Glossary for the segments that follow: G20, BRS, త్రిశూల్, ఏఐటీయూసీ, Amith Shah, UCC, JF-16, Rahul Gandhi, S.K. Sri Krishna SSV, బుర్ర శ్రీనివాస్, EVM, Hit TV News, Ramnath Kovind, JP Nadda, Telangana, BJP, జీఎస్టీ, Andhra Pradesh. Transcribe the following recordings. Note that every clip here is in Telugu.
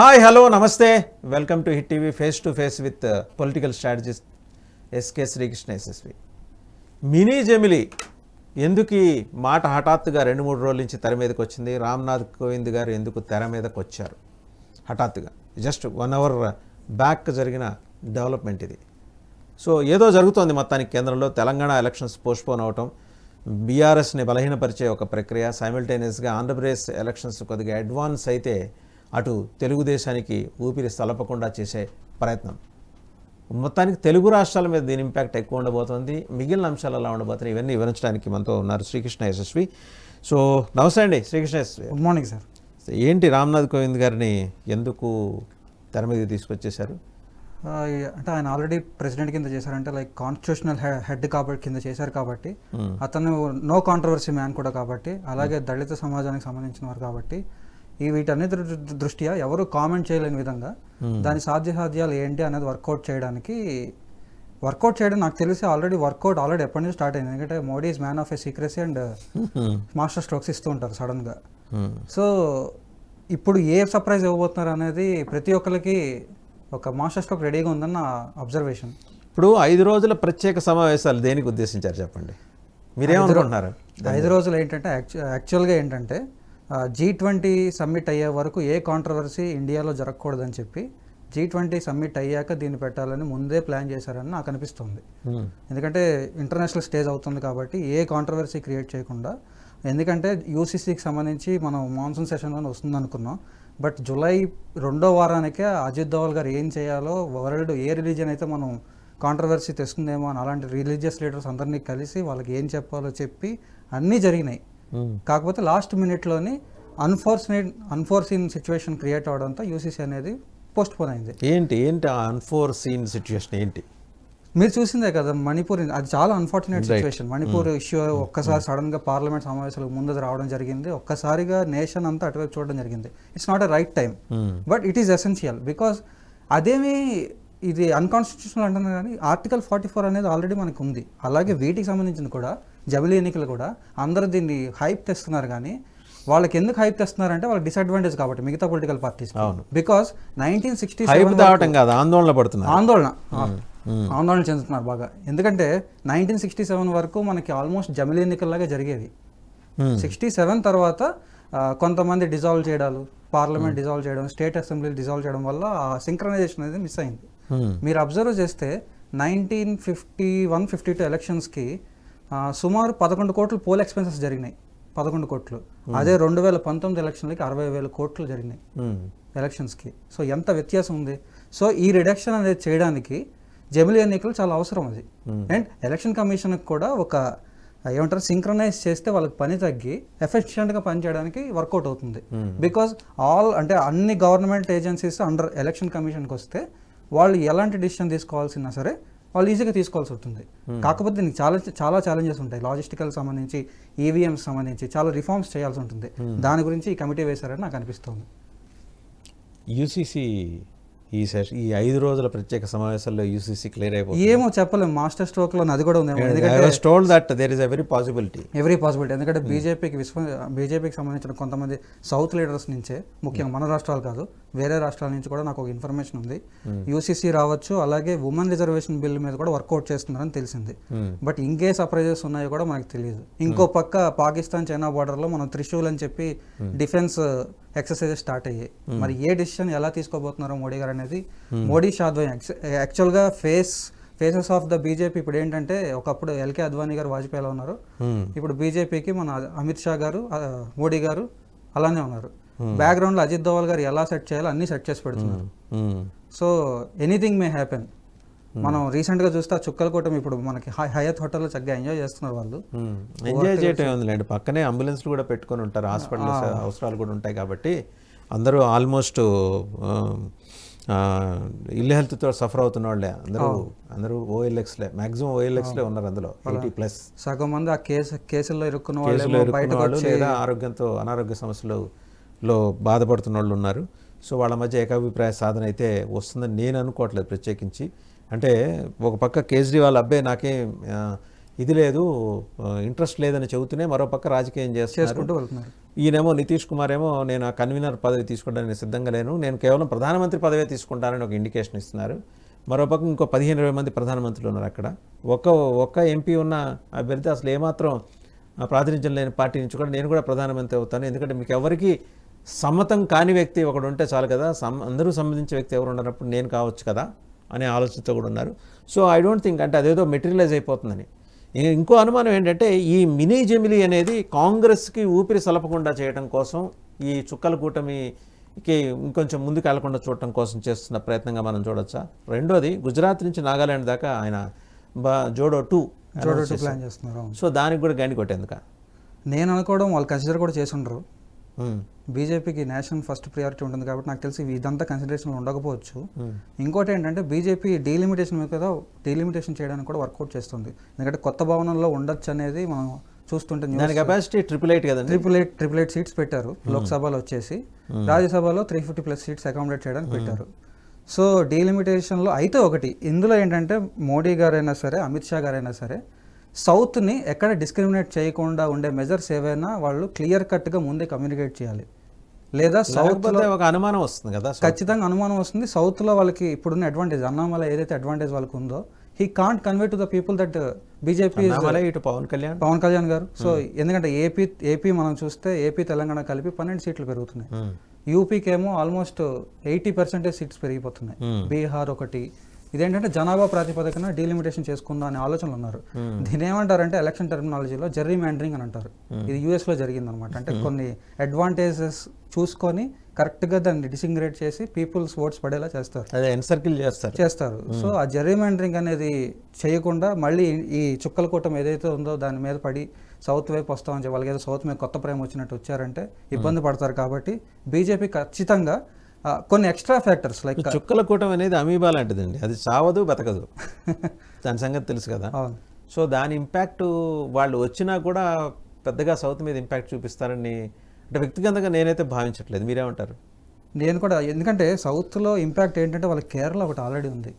Hi, hello, namaste. Welcome to Hit TV Face to Face with political strategist S.K. Sri Krishna SSV. Mini Gemili, Yenduki Mata Hatatuga, Rendu Rolinchi Tarameda Kochindi, Ramnath Kovindigar, Yenduku Tarameda Kochar Hatatuga. Just 1 hour back Jargina development. So, Yedo Jaruton the Matani Kendrolo, Telangana elections postpone autumn, BRS ne Balahina Perche Oka Prekria, simultaneous Andhra Pradesh elections to Kodaga advance Saite. అటు తెలుగు దేశానికి ఊపిరి సలపకుండా చేసే ప్రయత్నం. మొత్తానికి తెలుగు రాష్ట్రాల మీద దీని ఇంపాక్ట్ ఎక్కువ ఉండబోతోంది. మిగిలిన అంశాలు అలా ఉండబోతున్నాయి. ఇవన్నీ వివరించడానికి మనతో ఉన్నారు శ్రీకృష్ణ యశస్వి. సో నమస్తే అండి Srikrishna Yashasvi. Good morning sir. ఏంటి రామ్నాథ్ కోవింద్ గారిని ఎందుకు తెర మీద తీసుకొచ్చేశారు? అంటే ఆయన ఆల్రెడీ ప్రెసిడెంట్ కింద చేశారంటే లైక్ కాన్స్టిట్యూషనల్ హెడ్ కాబట్టి కింద చేశారు కాబట్టి అతను నో కాంట్రవర్సీ మ్యాన్ కూడా కాబట్టి అలాగే దళిత సమాజానికి సంబంధించిన వారు కాబట్టి ఈ వీటన్నిటి దృష్ట్యా ఎవరు కామెంట్ చేయలేని విధంగా దాని సాధ్యాలు ఏంటి అనేది వర్కౌట్ చేయడం నాకు తెలిసి ఆల్రెడీ ఎప్పటి నుంచి స్టార్ట్ అయింది. ఎందుకంటే Modi is man of a secrecy and master strokes ఇస్తూ ఉంటారు సడన్గా. సో ఇప్పుడు ఏ సర్ప్రైజ్ ఇవ్వబోతున్నారు అనేది ప్రతి ఒక్కరికి ఒక మాస్టర్ స్ట్రోక్ రెడీగా ఉందన్న అబ్జర్వేషన్. ఇప్పుడు 5 రోజుల ప్రత్యేక సమావేశాలు దేనికి ఉద్దేశించారు చెప్పండి, మీరేమనుకుంటున్నారు? 5 రోజులు ఏంటంటే యాక్చువల్గా ఏంటంటే G20 సమ్మిట్ అయ్యే వరకు ఏ కాంట్రవర్సీ ఇండియాలో జరగకూడదని చెప్పి G20 సమ్మిట్ అయ్యాక దీన్ని పెట్టాలని ముందే ప్లాన్ చేశారని నాకు అనిపిస్తుంది. ఎందుకంటే ఇంటర్నేషనల్ స్టేజ్ అవుతుంది కాబట్టి ఏ కాంట్రవర్సీ క్రియేట్ చేయకుండా, ఎందుకంటే UCCకి సంబంధించి మనం మాన్సూన్ సెషన్లోనే వస్తుంది అనుకున్నాం, బట్ జూలై 2వ వారానికే అజిత్ దోవల్ గారు ఏం చేయాలో, వరల్డ్ ఏ రిలీజియన్ అయితే మనం కాంట్రవర్సీ తెస్తుందేమో అని అలాంటి రిలీజియస్ లీడర్స్ అందరినీ కలిసి వాళ్ళకి ఏం చెప్పాలో చెప్పి అన్నీ జరిగినాయి. కాకపోతే లాస్ట్ మినిట్లోని అన్ఫోర్సీన్ సిచ్యువేషన్ క్రియేట్ అవడంతో యూసీసీ అనేది పోస్ట్పోన్ అయింది. ఏంటి అన్ఫోర్సీన్ సిచ్యువేషన్ ఏంటి మీరు చూసిందే కదా, మణిపూర్. అది చాలా అన్ఫార్చునేట్ సిచ్యువేషన్. మణిపూర్ ఇష్యూ ఒక్కసారి సడన్గా పార్లమెంట్ సమావేశాలకు ముందు రావడం జరిగింది. ఒక్కసారిగా నేషన్ అంతా అటువైపు చూడడం జరిగింది. It's not a right time, but it is essential because అదేమీ ఇది అన్కాన్స్టిట్యూషనల్ అంటున్నారు కానీ ఆర్టికల్ 44 అనేది ఆల్రెడీ మనకు ఉంది. అలాగే వీటికి సంబంధించిన కూడా జమిలీ ఎన్నికలు కూడా అందరూ దీన్ని హైప్ తెస్తున్నారు కానీ వాళ్ళకి ఎందుకు హైప్ తెస్తున్నారంటే వాళ్ళకి డిసడ్వాంటేజ్ కాబట్టి మిగతా పొలిటికల్ పార్టీస్. బికాస్ 1967 ఆందోళన చెందుతున్నారు బాగా. ఎందుకంటే 1967 వరకు మనకి ఆల్మోస్ట్ జమిలీ ఎన్నికల్లాగా జరిగేవి. 67 తర్వాత కొంతమంది డిజాల్వ్ చేయడాలు, పార్లమెంట్ డిజాల్వ్ చేయడం, స్టేట్ అసెంబ్లీలు డిజాల్వ్ చేయడం వల్ల సింక్రనైజేషన్ అనేది మిస్ అయింది. మీరు అబ్జర్వ్ చేస్తే 1951-52 ఎలక్షన్స్కి సుమారు 11 కోట్లు పోల్ ఎక్స్పెన్సెస్ జరిగినాయి. 11 కోట్లు. అదే 2019 ఎలక్షన్లకి 60,000 కోట్లు జరిగినాయి ఎలక్షన్స్కి. సో ఎంత వ్యత్యాసం ఉంది. సో ఈ రిడక్షన్ అనేది చేయడానికి జమిలీ ఎన్నికలు చాలా అవసరం. అది అండ్ ఎలక్షన్ కమిషన్కి కూడా ఒక ఏమంటారు సింక్రనైజ్ చేస్తే వాళ్ళకి పని తగ్గి ఎఫిషియెంట్గా పనిచేయడానికి వర్కౌట్ అవుతుంది. బికాజ్ అన్ని గవర్నమెంట్ ఏజెన్సీస్ అండర్ ఎలక్షన్ కమిషన్కి వస్తే వాళ్ళు ఎలాంటి డిసిషన్ తీసుకోవాల్సినా సరే వాళ్ళు ఈజీగా తీసుకోవాల్సి ఉంటుంది. కాకపోతే దీనికి చాలా ఛాలెంజెస్ ఉంటాయి. లాజిస్టికల్ సంబంధించి, EVM సంబంధించి చాలా రిఫార్మ్స్ చేయాల్సి ఉంటుంది. దాని గురించి ఈ కమిటీ వేశారని నాకు అనిపిస్తుంది. UCC ఈ 5 రోజుల ప్రత్యేక సమావేశాల్లో UCC క్లియర్ అయిపోయింది ఏమో చెప్పలేము. మాస్టర్ స్ట్రోక్ లో అది కూడా ఉంది. ఎవరీ పాసిబిలిటీ ఎందుకంటే బీజేపీకి సంబంధించిన కొంతమంది సౌత్ లీడర్స్ నుంచే, ముఖ్యంగా మన రాష్ట్రాలు కాదు వేరే రాష్ట్రాల నుంచి కూడా నాకు ఒక ఇన్ఫర్మేషన్ ఉంది. UCC రావచ్చు, అలాగే ఉమెన్ రిజర్వేషన్ బిల్ మీద కూడా వర్కౌట్ చేస్తున్నారని తెలిసింది. బట్ ఇంకే సర్ప్రైజెస్ ఉన్నాయో కూడా మనకు తెలియదు. ఇంకో పక్క పాకిస్తాన్ చైనా బార్డర్ లో మనం త్రిశూల్ అని చెప్పి డిఫెన్స్ ఎక్సర్సైజెస్ స్టార్ట్ అయ్యాయి. మరి ఏ డిసిషన్ ఎలా తీసుకోబోతున్నారో మోడీ గారు అనేది మోడీ షా ద్వయం. యాక్చువల్గా ఫేసెస్ ఆఫ్ ద BJP ఇప్పుడు ఏంటంటే, ఒకప్పుడు LK అద్వానీ గారు వాజ్పేయిలో ఉన్నారు, ఇప్పుడు BJPకి మన అమిత్ షా గారు, మోడీ గారు అలానే ఉన్నారు. బ్యాక్గ్రౌండ్లో అజిత్ దోవల్ గారు ఎలా సెట్ చేయాలో అన్ని సెట్ చేసి పెడుతున్నారు. So anything may happen. మనం రీసెంట్గా చూస్తే చుక్కల కూటమి ఇప్పుడు మనకి హయత్ హోటల్లో చక్కగా ఎంజాయ్ చేస్తున్నారు. వాళ్ళు ఎంజాయ్ చేయటం పక్కనే అంబులెన్స్లు కూడా పెట్టుకొని ఉంటారు, హాస్పిటల్ అవసరాలు కూడా ఉంటాయి కాబట్టి అందరూ ఆల్మోస్ట్ ఇల్లు హెల్త్తో సఫర్ అవుతున్న వాళ్ళే అందరూ OLXలే, మ్యాక్సిమం OLXలే ఉన్నారు. అందులో 80+ సగం మంది ఆ కేసుల్లో ఇరుక్కున్న వాళ్ళు లేదా ఆరోగ్యంతో అనారోగ్య సమస్యలలో బాధపడుతున్న వాళ్ళు ఉన్నారు. సో వాళ్ళ మధ్య ఏకాభిప్రాయ సాధన అయితే వస్తుందని నేను అనుకోవట్లేదు. ప్రత్యేకించి అంటే ఒక పక్క కేజ్రీవాల్ అబ్బాయి నాకేం ఇది లేదు, ఇంట్రెస్ట్ లేదని చెబుతూనే మరోపక్క రాజకీయం చేసుకుంటూ వెళ్తున్నారు. ఈయనేమో నితీష్ కుమార్ ఏమో నేను ఆ కన్వీనర్ పదవి తీసుకోవడానికి సిద్ధంగా లేను, నేను కేవలం ప్రధానమంత్రి పదవే తీసుకుంటానని ఒక ఇండికేషన్ ఇస్తున్నారు. మరోపక్క ఇంకో 15-20 మంది ప్రధానమంత్రులు ఉన్నారు అక్కడ. ఒక్క ఎంపీ ఉన్న అభ్యర్థి అసలు ఏమాత్రం ప్రాతినిధ్యం లేని పార్టీ నుంచి కూడా నేను కూడా ప్రధానమంత్రి అవుతాను, ఎందుకంటే మీకు ఎవరికి సమ్మతం కాని వ్యక్తి ఒకడు ఉంటే చాలు కదా, అందరూ సంబంధించిన వ్యక్తి ఎవరు ఉండనప్పుడు నేను కావచ్చు కదా అనే ఆలోచనతో కూడా ఉన్నారు. సో ఐ డోంట్ థింక్ అంటే అదేదో మెటీరియలైజ్ అయిపోతుందని. ఇంకో అనుమానం ఏంటంటే ఈ మినీ జమిలీ అనేది కాంగ్రెస్కి ఊపిరి సలపకుండా చేయడం కోసం, ఈ చుక్కల కూటమికి ఇంకొంచెం ముందుకు వెళ్లకుండా చూడటం కోసం చేస్తున్న ప్రయత్నంగా మనం చూడొచ్చా? రెండోది గుజరాత్ నుంచి నాగాలాండ్ దాకా ఆయన జోడో టూ ప్లాన్ చేస్తున్నారు. సో దానికి కూడా గండి కొట్టేందుక నేను అనుకోవడం వాళ్ళు కన్సిడర్ కూడా చేసి ఉండరు. బీజేపీకి నేషనల్ ఫస్ట్ ప్రియారిటీ ఉంటుంది కాబట్టి నాకు తెలిసి ఇదంతా కన్సిడరేషన్లో ఉండకపోవచ్చు. ఇంకోటి ఏంటంటే బీజేపీ డీలిమిటేషన్ మీద డీలిమిటేషన్ చేయడానికి కూడా వర్కౌట్ చేస్తుంది, ఎందుకంటే కొత్త భవనంలో ఉండొచ్చు అనేది మనం చూస్తుంటే. కెపాసిటీ 888 కదా, 888 సీట్స్ పెట్టారు లోక్సభలో, వచ్చేసి రాజ్యసభలో 350+ సీట్స్ అకామిడేట్ చేయడానికి పెట్టారు. సో డీలిమిటేషన్లో అయితే ఒకటి ఇందులో ఏంటంటే మోడీ గారైనా సరే అమిత్ షా గారైనా సరే సౌత్ని ఎక్కడ డిస్క్రిమినేట్ చేయకుండా ఉండే మెజర్స్ ఏవైనా వాళ్ళు క్లియర్ కట్గా ముందే కమ్యూనికేట్ చేయాలి. లేదా సౌత్లో ఒక అనుమానం వస్తుంది కదా, ఖచ్చితంగా అనుమానం వస్తుంది. సౌత్లో వాళ్ళకి ఇప్పుడున్న అడ్వాంటేజ్, అన్నామల ఏదైతే అడ్వాంటేజ్ వాళ్ళకు ఉందో, he can't convey to the people that BJP ఇటు పవన్ కళ్యాణ్ గారు. సో ఎందుకంటే ఏపీ మనం చూస్తే ఏపీ తెలంగాణ కలిపి 12 సీట్లు పెరుగుతున్నాయి. యూపీకేమో ఆల్మోస్ట్ 80% సీట్స్ పెరిగిపోతున్నాయి. బీహార్ ఒకటి. ఇదేంటంటే జనాభా ప్రాతిపదికన డీలిమిటేషన్ చేసుకుందాం అనే ఆలోచనలు ఉన్నారు. దీని ఏమంటారంటే ఎలక్షన్ టెర్మినాలజీలో జెర్రీ మ్యాండరింగ్ అని అంటారు. ఇది యూఎస్లో జరిగింది అనమాట. అంటే కొన్ని అడ్వాంటేజెస్ చూసుకొని కరెక్ట్గా దాన్ని డిసింగ్రేట్ చేసి పీపుల్స్ ఓట్స్ పడేలా చేస్తారు. సో ఆ జెర్రీ మ్యాండరింగ్ అనేది చేయకుండా మళ్ళీ ఈ చుక్కల కూటం ఏదైతే ఉందో దాని మీద పడి సౌత్ వైపు వస్తామని చెప్పి వాళ్ళకి ఏదో సౌత్ మీద కొత్త ప్రేమ వచ్చినట్టు వచ్చారంటే ఇబ్బంది పడతారు. కాబట్టి బీజేపీ ఖచ్చితంగా కొన్ని ఎక్స్ట్రా ఫ్యాక్టర్స్ లైక్ చుక్కల కూటం అనేది అమీబా లాంటిదండి, అది చావదు బతకదు, దాని సంగతి తెలుసు కదా. సో దాని ఇంపాక్ట్ వాళ్ళు వచ్చినా కూడా పెద్దగా సౌత్ మీద ఇంపాక్ట్ చూపిస్తారని అంటే వ్యక్తిగతంగా నేనైతే భావించట్లేదు. మీరేమంటారు? నేను కూడా, ఎందుకంటే సౌత్లో ఇంపాక్ట్ ఏంటంటే వాళ్ళ కేరళ ఒకటి ఆల్రెడీ ఉంది.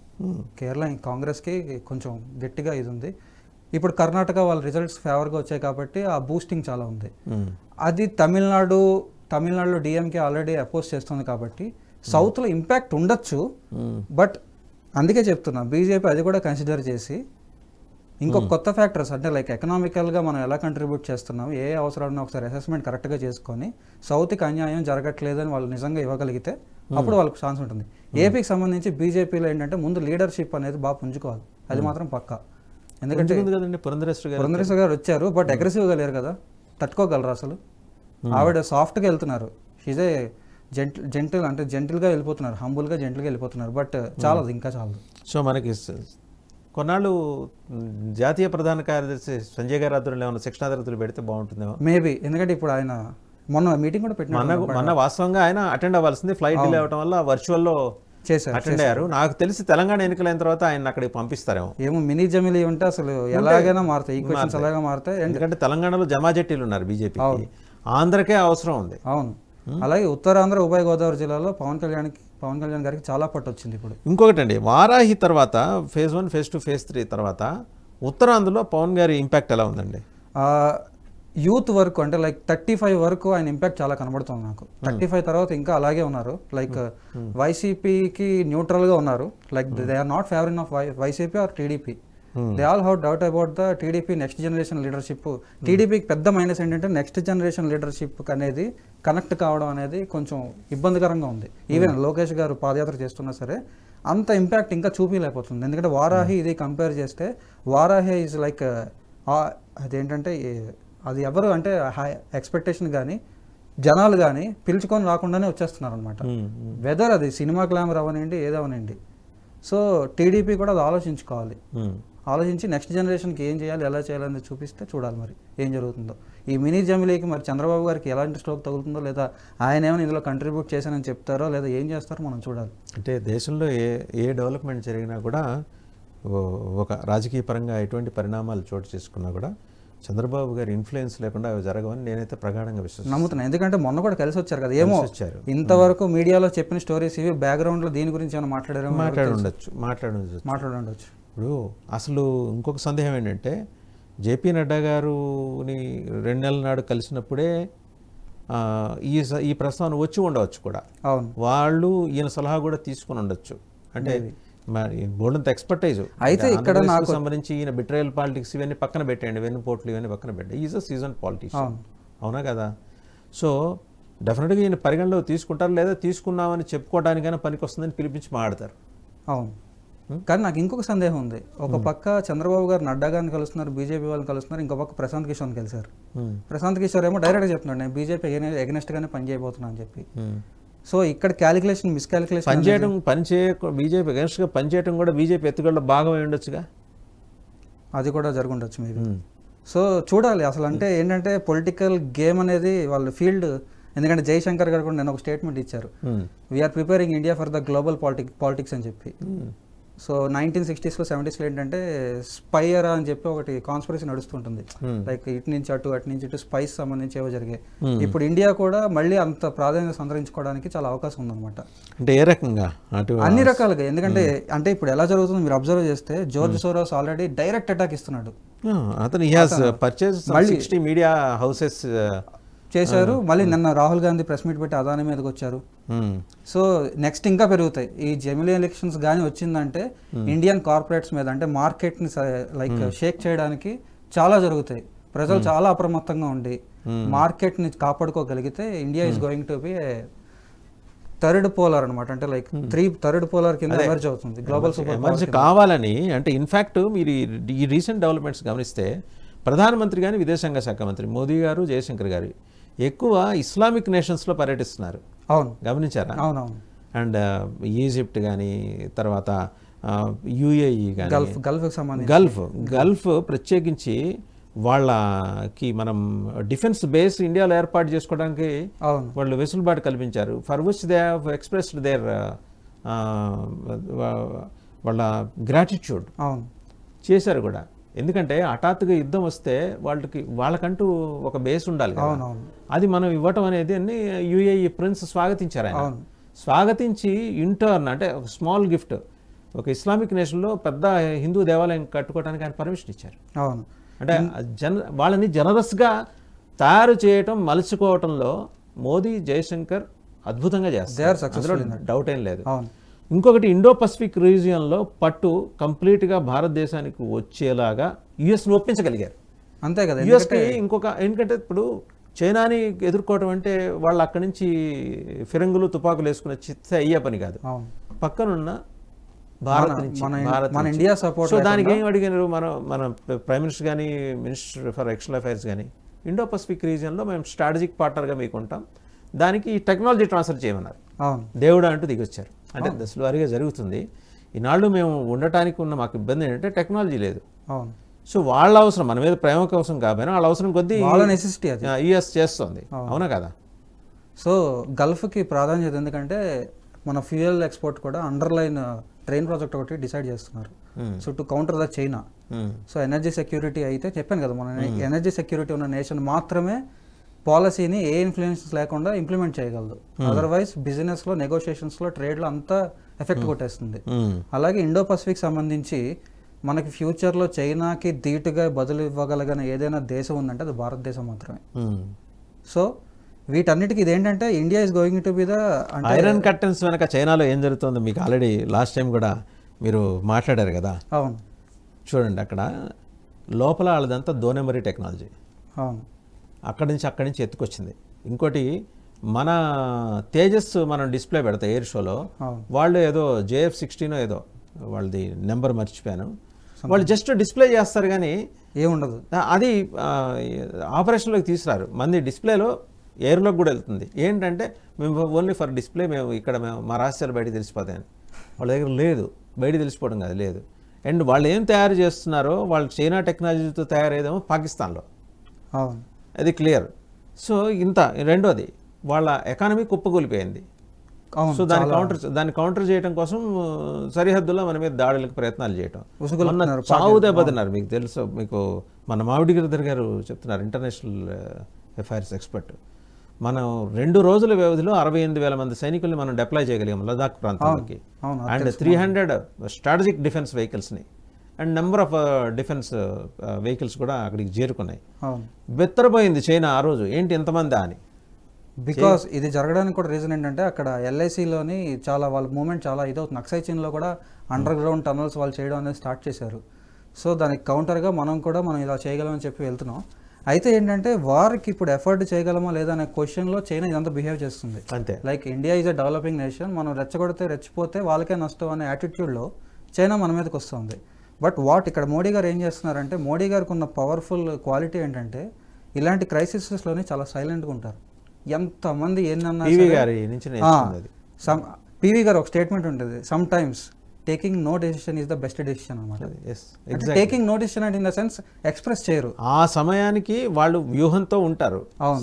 కేరళ కాంగ్రెస్కి కొంచెం గట్టిగా ఇది ఉంది. ఇప్పుడు కర్ణాటక వాళ్ళ రిజల్ట్స్ ఫేవర్గా వచ్చాయి కాబట్టి ఆ బూస్టింగ్ చాలా ఉంది. అది తమిళనాడులో డిఎంకే ఆల్రెడీ అపోజ్ చేస్తుంది కాబట్టి సౌత్లో ఇంపాక్ట్ ఉండొచ్చు. బట్ అందుకే చెప్తున్నా బీజేపీ అది కూడా కన్సిడర్ చేసి ఇంకొక కొత్త ఫ్యాక్టర్స్ అంటే లైక్ ఎకనామికల్గా మనం ఎలా కంట్రిబ్యూట్ చేస్తున్నాం, ఏ అవసరాలను ఒకసారి అసెస్మెంట్ కరెక్ట్గా చేసుకొని సౌత్కి అన్యాయం జరగట్లేదని వాళ్ళు నిజంగా ఇవ్వగలిగితే అప్పుడు వాళ్ళకి ఛాన్స్ ఉంటుంది. ఏపీకి సంబంధించి బీజేపీలో ఏంటంటే ముందు లీడర్షిప్ అనేది బాగా పుంజుకోవాలి, అది మాత్రం పక్కా. ఎందుకంటే పురంధరేశ్వర్ గారు వచ్చారు, బట్ అగ్రెసివ్గా లేరు కదా, తట్టుకోగలరు. అసలు ఆవిడ సాఫ్ట్గా వెళ్తున్నారు, షీజ్ ఏ జెంటిల్ అంటే జెంటిల్గా వెళ్ళిపోతున్నారు, హంబుల్గా జెంటిల్గా వెళ్ళిపోతున్నారు. బట్ చాలదు, ఇంకా చాలదు. సో మనకి కొన్నాళ్ళు జాతీయ ప్రధాన కార్యదర్శి సంజయ్ గారి ఆధ్వర్యంలో ఏమైనా శిక్షణ తరగతులు పెడితే బాగుంటుందేమో మేబీ. ఎందుకంటే ఇప్పుడు ఆయన మొన్న మీటింగ్ కూడా పెట్టిన మొన్న వాస్తవంగా ఆయన అటెండ్ అవ్వాల్సింది ఫ్లైట్ డిలే అవడం వల్ల వర్చువల్లో అటెండ్ అయ్యారు. నాకు తెలిసి తెలంగాణ ఎన్నికలైన తర్వాత ఆయన అక్కడికి పంపిస్తారేమో. ఏమో మినీ జమిలీ ఉంటే అసలు ఎలాగైనా మారుతాయి, ఈక్వెషన్స్ ఎలాగా మారుతాయి. ఎందుకంటే తెలంగాణలో జమాజట్టీలు ఉన్నారు బీజేపీ, ఆంధ్రకే అవసరం ఉంది. అవును, అలాగే ఉత్తరాంధ్ర ఉభయ గోదావరి జిల్లాలో పవన్ కళ్యాణ్ గారికి చాలా పట్టు వచ్చింది. ఇప్పుడు ఇంకొకటి అండి, వారాహి తర్వాత ఫేజ్ 1, ఫేజ్ 2, ఫేజ్ 3 తర్వాత ఉత్తరాంధ్రలో పవన్ గారి ఇంపాక్ట్ ఎలా ఉందండి? యూత్ వరకు అంటే లైక్ 35 వరకు ఆయన ఇంపాక్ట్ చాలా కనబడుతుంది నాకు. 35 తర్వాత ఇంకా అలాగే ఉన్నారు. లైక్ వైసీపీకి న్యూట్రల్గా ఉన్నారు, like they are not favouring of YCP or TDP. They all have doubt about the TDP next generation leadership. టీడీపీకి పెద్ద మైనస్ ఏంటంటే నెక్స్ట్ జనరేషన్ లీడర్షిప్ అనేది కనెక్ట్ కావడం అనేది కొంచెం ఇబ్బందికరంగా ఉంది. ఈవెన్ లోకేష్ గారు పాదయాత్ర చేస్తున్నా సరే అంత ఇంపాక్ట్ ఇంకా చూపించలేకపోతుంది. ఎందుకంటే వారాహి ఇది కంపేర్ చేస్తే వారాహి ఈజ్ లైక్ అదేంటంటే అది ఎవరు అంటే హై ఎక్స్పెక్టేషన్ కానీ జనాలు కానీ పిలుచుకొని రాకుండానే వచ్చేస్తున్నారు అనమాట. వెదర్ అది సినిమా గ్లామర్ అవనండి, ఏదవనండి. సో టీడీపీ కూడా అది ఆలోచించి నెక్స్ట్ జనరేషన్కి ఏం చేయాలి, ఎలా చేయాలని చూపిస్తే చూడాలి మరి ఏం జరుగుతుందో. ఈ మినీ జమిలీకి మరి చంద్రబాబు గారికి ఎలాంటి స్ట్రోక్ తగులుతుందో, లేదా ఆయన ఏమైనా ఇందులో కంట్రిబ్యూట్ చేశానని చెప్తారో, లేదా ఏం చేస్తారో మనం చూడాలి. అంటే దేశంలో ఏ డెవలప్మెంట్ జరిగినా కూడా, ఒక రాజకీయ పరంగా ఎటువంటి పరిణామాలు చోటు చేసుకున్నా కూడా చంద్రబాబు గారి ఇన్ఫ్లుయెన్స్ లేకుండా అవి జరగవని నేనైతే ప్రగాఢంగా నమ్ముతున్నాను. ఎందుకంటే మొన్న కూడా కలిసి వచ్చారు కదా, ఏమో వచ్చారు. ఇంతవరకు మీడియాలో చెప్పిన స్టోరీస్ ఇవి, బ్యాక్గ్రౌండ్లో దీని గురించి ఏమైనా మాట్లాడారు, మాట్లాడుండొచ్చు. ఇప్పుడు అసలు ఇంకొక సందేహం ఏంటంటే JP Nadda గారుని 2 నెలల నాడు కలిసినప్పుడే ఈ ప్రస్తావన వచ్చి ఉండవచ్చు కూడా. వాళ్ళు ఈయన సలహా కూడా తీసుకొని ఉండొచ్చు. అంటే మరి బోల్డంత ఎక్స్పర్టైజ్. అయితే ఇక్కడ నాకు సంబంధించి ఈయన బిట్రయల్ పాలిటిక్స్ ఇవన్నీ పక్కన పెట్టండి, వెన్నుపోట్లు ఇవన్నీ పక్కన పెట్టండి. ఈజ్ అ సీజన్ పాలిటిషియన్, అవునా కదా. సో డెఫినెట్గా ఈయన పరిగణలో తీసుకుంటారు, లేదా తీసుకున్నామని చెప్పుకోవడానికైనా పనికి వస్తుందని పిలిపించి మాట్లాడతారు. అవును, కానీ నాకు ఇంకొక సందేహం ఉంది. ఒక పక్క చంద్రబాబు గారు నడ్డా గారిని కలుస్తున్నారు, బీజేపీ వాళ్ళని కలుస్తున్నారు, ఇంకో పక్క ప్రశాంత్ కిషోర్ని కలిశారు. ప్రశాంత్ కిషోర్ ఏమో డైరెక్ట్గా చెప్తున్నాడు, నేను బీజేపీ ఎగనెస్ట్గానే పనిచేయబోతున్నా అని చెప్పి. సో ఇక్కడ క్యాలిక్యులేషన్ మిస్కాలిక్యులేషన్ పనిచేయడం, బీజేపీ ఎగనెస్ట్గా పనిచేయడం కూడా బీజేపీ ఎత్తుగడలో భాగమై ఉండొచ్చుగా, అది కూడా జరుగుండొచ్చు మీరు. సో చూడాలి అసలు. అంటే ఏంటంటే పొలిటికల్ గేమ్ అనేది వాళ్ళ ఫీల్డ్. ఎందుకంటే జైశంకర్ గారు కూడా నేను ఒక స్టేట్మెంట్ ఇచ్చారు, we are preparing India for the global politics అని చెప్పి. సో 1960s, 70s ఏంటంటే స్పైయరా అని చెప్పి ఒకటి కాన్స్పిరసీ నడుస్తుంటుంది, లైక్ ఇటు నుంచి అటు, అటు నుంచి ఇటు స్పైస్ సంబంధించి ఏవో జరిగాయి. ఇప్పుడు ఇండియా కూడా మళ్ళీ అంత ప్రాధాన్యత సంతరించుకోవడానికి చాలా అవకాశం ఉందన్నమాట. అంటే ఏ రకంగా అన్ని రకాలుగా. ఎందుకంటే అంటే ఇప్పుడు ఎలా జరుగుతుంది మీరు అబ్జర్వ్ చేస్తే, George Soros already direct attack ఇస్తున్నాడు. అతను he has purchase 60 media houses చేశారు. మళ్ళీ నిన్న రాహుల్ గాంధీ ప్రెస్ మీట్ పెట్టి అదాని మీదకి వచ్చారు. సో నెక్స్ట్ ఇంకా పెరుగుతాయి. ఈ జమిలీ ఎలక్షన్స్ కానీ వచ్చిందంటే ఇండియన్ కార్పొరేట్స్ మీద, అంటే మార్కెట్ని లైక్ షేక్ చేయడానికి చాలా జరుగుతాయి. ప్రజలు చాలా అప్రమత్తంగా ఉండి మార్కెట్ని కాపాడుకోగలిగితే India is going to be third polar అనమాట. అంటే లైక్ థర్డ్ పోలార్ కింద ఎమర్జ్ అవుతుంది, గ్లోబల్ సూపర్ ఎమర్జ్ కావాలని. అంటే ఇన్ఫాక్ట్ మీరు ఈ రీసెంట్ డెవలప్మెంట్స్ గమనిస్తే ప్రధానమంత్రి కానీ, విదేశాంగ శాఖ మంత్రి మోదీ గారు, జయశంకర్ గారు ఎక్కువ ఇస్లామిక్ నేషన్స్లో పర్యటిస్తున్నారు. అవును, గమనించారా? అవునవును. అండ్ ఈజిప్ట్ కానీ, తర్వాత యూఏఈ కానీ, గల్ఫ్ ప్రత్యేకించి వాళ్ళకి మనం డిఫెన్స్ బేస్ ఇండియాలో ఏర్పాటు చేసుకోవడానికి వాళ్ళు వెసులుబాటు కల్పించారు. For which they have expressed their వాళ్ళ గ్రాటిట్యూడ్ చేశారు కూడా. ఎందుకంటే హఠాత్తుగా యుద్ధం వస్తే వాళ్ళకంటూ ఒక బేస్ ఉండాలి, అది మనం ఇవ్వటం అనేది అన్ని యూఏఈ ప్రిన్స్ స్వాగతించారు. ఆయన స్వాగతించి ఇంటర్న్ అంటే ఒక స్మాల్ గిఫ్ట్, ఒక ఇస్లామిక్ నేషన్లో పెద్ద హిందూ దేవాలయం కట్టుకోవడానికి ఆయన పర్మిషన్ ఇచ్చారు. అవును, అంటే వాళ్ళని జనరస్గా తయారు చేయటం, మలుచుకోవటంలో మోదీ, జయశంకర్ అద్భుతంగా చేస్తారు, డౌట్ ఏం లేదు. ఇంకొకటి, ఇండో పసిఫిక్ రీజియన్లో పట్టు కంప్లీట్గా భారతదేశానికి వచ్చేలాగా యుఎస్ని ఒప్పించగలిగారు. అంతే కదా, యుఎస్కి ఇంకొక. ఎందుకంటే ఇప్పుడు చైనాని ఎదుర్కోవడం అంటే వాళ్ళు అక్కడి నుంచి ఫిరంగులు, తుపాకులు వేసుకునే చిత్త అయ్యే పని కాదు. పక్కనున్న భారత్ నుంచి, మన ఇండియా సపోర్ట్. సో దానికి ఏం అడిగారు మన ప్రైమ్ మినిస్టర్ కానీ, మినిస్టర్ ఫర్ ఎక్స్టర్నల్ అఫైర్స్ కానీ, ఇండో పసిఫిక్ రీజియన్లో మేము స్ట్రాటజిక్ పార్ట్నర్గా మీకు ఉంటాం, దానికి ఈ టెక్నాలజీ ట్రాన్స్ఫర్ చేయమన్నారు. దేవుడు అంటూ దిగొచ్చారు. అంటే దశలవారీగా జరుగుతుంది. ఈనాళ్ళు మేము ఉండటానికి ఉన్న మాకు ఇబ్బంది ఏంటంటే టెక్నాలజీ లేదు. సో వాళ్ళ అవసరం మన మీద ప్రేమ కోసం కాకపోయినా వాళ్ళ అవసరం కొద్దీ యూఎస్ చేస్తుంది, అవునా కదా. సో గల్ఫ్కి ప్రాధాన్యత, ఎందుకంటే మన ఫ్యూయల్ ఎక్స్పోర్ట్ కూడా అండర్లైన్ ట్రైన్ ప్రాజెక్ట్ ఒకటి డిసైడ్ చేస్తున్నారు, so to counter the China. So energy security అయితే చెప్పాను కదా, మన ఎనర్జీ సెక్యూరిటీ ఉన్న నేషన్ మాత్రమే పాలసీని ఏ ఇన్ఫ్లుయెన్సెస్ లేకుండా ఇంప్లిమెంట్ చేయగలదు. అదర్వైజ్ బిజినెస్లో, నెగోషియేషన్స్లో, ట్రేడ్లో అంతా ఎఫెక్ట్ కొట్టేస్తుంది. అలాగే ఇండో పసిఫిక్ సంబంధించి మనకి ఫ్యూచర్లో చైనాకి ధీటుగా బదులు ఇవ్వగలిగిన ఏదైనా దేశం ఉందంటే అది భారతదేశం మాత్రమే. సో వీటన్నిటికీ ఇదేంటంటే India is going to be the iron curtains వెనక చైనాలో ఏం జరుగుతుందో మీకు ఆల్రెడీ లాస్ట్ టైం కూడా మీరు మాట్లాడారు కదా. అవును, చూడండి అక్కడ లోపల వాళ్ళదంతా దోనెమరీ టెక్నాలజీ. అవును, అక్కడి నుంచి ఎత్తుకొచ్చింది. ఇంకోటి, మన తేజస్ మనం డిస్ప్లే పెడతాం ఎయిర్ షోలో, వాళ్ళు ఏదో JF-16 ఏదో, వాళ్ళది నెంబర్ మర్చిపోయాను, వాళ్ళు జస్ట్ డిస్ప్లే చేస్తారు కానీ ఏముండదు. అది ఆపరేషన్లోకి తీసుకురారు. మంది డిస్ప్లేలో ఎయిర్లోకి కూడా వెళ్తుంది. ఏంటంటే మేము ఓన్లీ ఫర్ డిస్ప్లే, మేము ఇక్కడ మా రహస్యాలు బయట తెలిసిపోతాయని. వాళ్ళ దగ్గర లేదు, బయట తెలిసిపోవడం కాదు, లేదు. అండ్ వాళ్ళు ఏం తయారు చేస్తున్నారో, వాళ్ళు చైనా టెక్నాలజీతో తయారయ్యేదేమో పాకిస్తాన్లో, అది క్లియర్. సో ఇంత రెండోది, వాళ్ళ ఎకానమీ కుప్పకూలిపోయింది. సో దాన్ని కౌంటర్ చేయడం కోసం సరిహద్దుల్లో మన మీద దాడులకు ప్రయత్నాలు చేయటం, చావు దెబ్బతిన్నారు. మీకు తెలుసు, మీకు మన మావిడిగిరిధర్ గారు చెప్తున్నారు, ఇంటర్నేషనల్ అఫైర్స్ ఎక్స్పర్ట్, మనం 2 రోజుల వ్యవధిలో 68,000 మంది సైనికుల్ని మనం డిప్లాయ్ చేయగలిగాం లదాఖ్ ప్రాంతానికి, అండ్ 300 స్ట్రాటజిక్ డిఫెన్స్ వెహికల్స్ని and number of defense vehicles కూడా అక్కడికి చేరుకున్నాయి. బెత్తరపోయింది చైనా ఆ రోజు, ఏంటి ఎంతమంది అని. బికాస్ ఇది జరగడానికి కూడా రీజన్ ఏంటంటే అక్కడ ఎల్ఐసిలోని చాలా వాళ్ళ మూమెంట్ చాలా ఇదవుతుంది. అక్సై చైన్లో కూడా అండర్ గ్రౌండ్ టనల్స్ వాళ్ళు చేయడం అనేది స్టార్ట్ చేశారు. సో దానికి కౌంటర్గా మనం ఇలా చేయగలమని చెప్పి వెళ్తున్నాం. అయితే ఏంటంటే వారికి ఇప్పుడు ఎఫర్ట్ చేయగలమా లేదా అనే క్వశ్చన్లో చైనా ఇదంతా బిహేవ్ చేస్తుంది. అంతే, like India is a developing nation, మనం రెచ్చగొడితే రెచ్చిపోతే వాళ్ళకే నష్టం అనే యాటిట్యూడ్లో చైనా మన మీదకి వస్తుంది. బట్ ఇక్కడ మోడీ గారు ఏం చేస్తున్నారంటే, మోడీ గారికి ఉన్న పవర్ఫుల్ క్వాలిటీ ఏంటంటే ఇలాంటి క్రైసిస్లోనే చాలా సైలెంట్గా ఉంటారు. ఎంతమంది ఏంటన్నా పీవీ గారు ఒక స్టేట్మెంట్ ఉంటుంది, sometimes taking no decision is the best decision అన్నమాట. టేకింగ్ నో డెసిషన్ అంటే ఇన్ ద సెన్స్ ఎక్స్ప్రెస్ చేయరు, ఆ సమయానికి వాళ్ళు వ్యూహంతో ఉంటారు,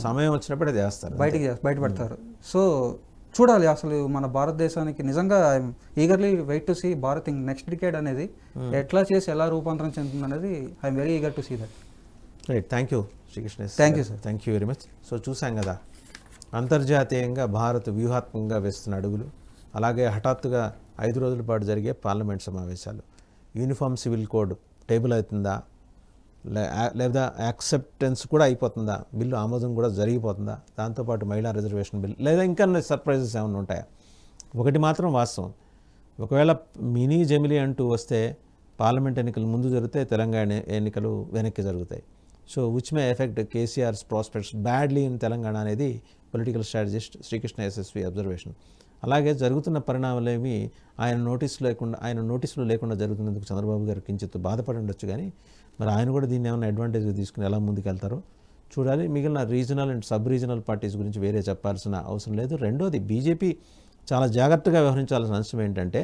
సమయం వచ్చినప్పుడు చేస్తారు, బయటపడతారు. సో చూడాలి అసలు మన భారతదేశానికి నిజంగా I'm eagerly wait to see Bharat in next decade అనేది ఎట్లా చేసి ఎలా రూపాంతరం చెందుతుంది అనేది I'm very eager to see that. Right, thank you Srikrishna. Thank you sir. Thank you very much. So చూసాం కదా అంతర్జాతీయంగా భారత్ వ్యూహాత్మకంగా వేస్తున్న అడుగులు, అలాగే హఠాత్తుగా 5 రోజుల పాటు జరిగే పార్లమెంట్ సమావేశాలు, యూనిఫామ్ సివిల్ కోడ్ టేబుల్ అవుతుందా లేదా యాక్సెప్టెన్స్ కూడా అయిపోతుందా, బిల్లు ఆమోదం కూడా జరిగిపోతుందా, దాంతోపాటు మహిళా రిజర్వేషన్ బిల్ లేదా ఇంకా సర్ప్రైజెస్ ఏమైనా ఉంటాయా. ఒకటి మాత్రం వాస్తవం, ఒకవేళ మినీ జమిలీ అంటూ వస్తే పార్లమెంట్ ఎన్నికలు ముందు జరిగితే తెలంగాణ ఎన్నికలు వెనక్కి జరుగుతాయి. So which may effect KCR's prospects badly in Telangana అనేది political strategist Srikrishna SSV observation. అలాగే జరుగుతున్న పరిణామాలేమి ఆయన నోటీసులు లేకుండా జరుగుతున్నందుకు చంద్రబాబు గారు కించిత్ బాధపడి ఉండొచ్చు, కానీ మరి ఆయన కూడా దీన్ని ఏమైనా అడ్వాంటేజ్గా తీసుకుని ఎలా ముందుకెళ్తారో చూడాలి. మిగిలిన regional and sub regional parties గురించి వేరే చెప్పాల్సిన అవసరం లేదు. రెండోది, బీజేపీ చాలా జాగ్రత్తగా వ్యవహరించాల్సిన అంశం ఏంటంటే,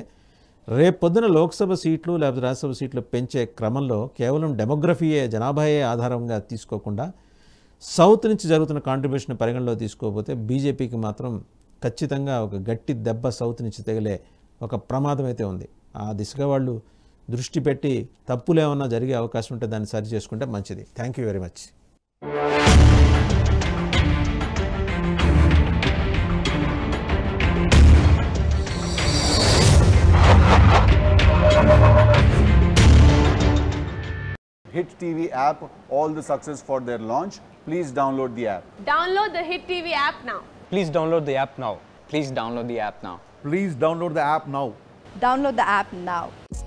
రేపొద్దున లోక్సభ సీట్లు లేకపోతే రాజ్యసభ సీట్లు పెంచే క్రమంలో కేవలం డెమోగ్రఫీయే, జనాభాయే ఆధారంగా తీసుకోకుండా సౌత్ నుంచి జరుగుతున్న కాంట్రిబ్యూషన్ పరిగణలో తీసుకోకపోతే బీజేపీకి మాత్రం ఖచ్చితంగా ఒక గట్టి దెబ్బ సౌత్ నుంచి తగిలే ఒక ప్రమాదం అయితే ఉంది. ఆ దిశగా వాళ్ళు దృష్టి పెట్టి తప్పులేమన్నా జరిగే అవకాశం ఉంటే దాన్ని సరి చేసుకుంటే మంచిది. Thank you very much. Hit TV app, all the success for their launch. Please download the app. Download the Hit TV app now. Please download the app now. Please download the app now. Please download the app now. Download the app now.